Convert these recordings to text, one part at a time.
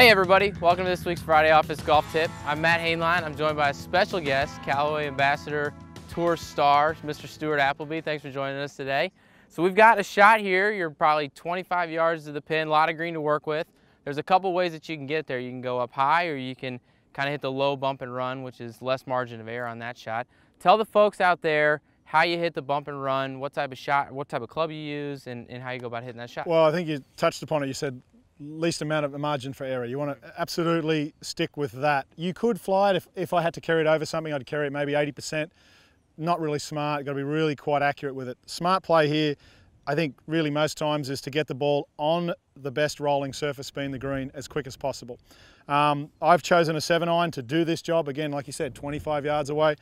Hey everybody, welcome to this week's Friday Office Golf Tip. I'm Matt Hainline. I'm joined by a special guest, Callaway Ambassador Tour star, Mr. Stuart Appleby. Thanks for joining us today. So we've got a shot here. You're probably 25 yards to the pin, a lot of green to work with. There's a couple ways that you can get there. You can go up high or you can kind of hit the low bump and run, which is less margin of error on that shot. Tell the folks out there how you hit the bump and run, what type of shot, what type of club you use, and how you go about hitting that shot. Well, I think you touched upon it. You said least amount of margin for error. You want to absolutely stick with that. You could fly it. If I had to carry it over something, I'd carry it maybe 80%. Not really smart. Got to be really quite accurate with it. Smart play here, I think, really most times, is to get the ball on the best rolling surface, being the green, as quick as possible. I've chosen a 7-iron to do this job. Again, like you said, 25 yards away.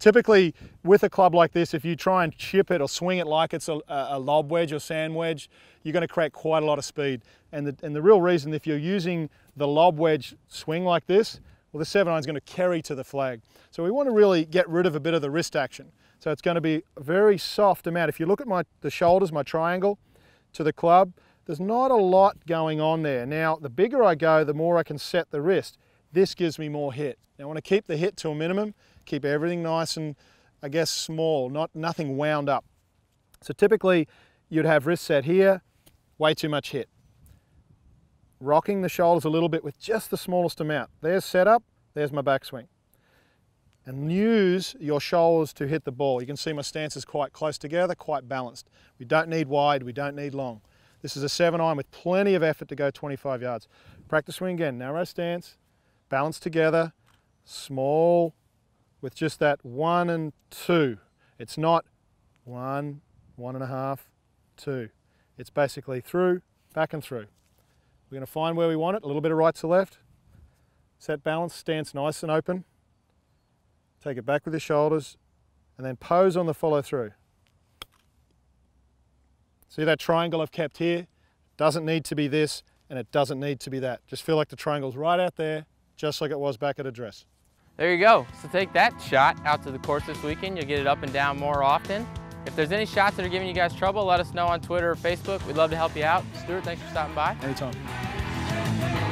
Typically, with a club like this, if you try and chip it or swing it like it's a lob wedge or sand wedge, you're going to create quite a lot of speed. And the real reason, if you're using the lob wedge swing like this, well, the 7-iron's going to carry to the flag. So we want to really get rid of a bit of the wrist action. So it's going to be a very soft amount. If you look at the shoulders, my triangle to the club, there's not a lot going on there. Now, the bigger I go, the more I can set the wrist. This gives me more hit. Now, I want to keep the hit to a minimum. Keep everything nice and, I guess, small, nothing wound up. So typically, you'd have wrist set here, way too much hit. Rocking the shoulders a little bit with just the smallest amount. There's setup, there's my backswing. And use your shoulders to hit the ball. You can see my stance is quite close together, quite balanced. We don't need wide, we don't need long. This is a 7-iron with plenty of effort to go 25 yards. Practice swing again, narrow stance, balance together, small, with just that 1 and 2. It's not 1, 1.5, 2. It's basically through, back and through. We're going to find where we want it, a little bit of right to left. Set balance, stance nice and open. Take it back with your shoulders and then pose on the follow through. See that triangle I've kept here? It doesn't need to be this and it doesn't need to be that. Just feel like the triangle's right out there, just like it was back at address. There you go. So take that shot out to the course this weekend. You'll get it up and down more often. If there's any shots that are giving you guys trouble, let us know on Twitter or Facebook. We'd love to help you out. Stuart, thanks for stopping by. Anytime.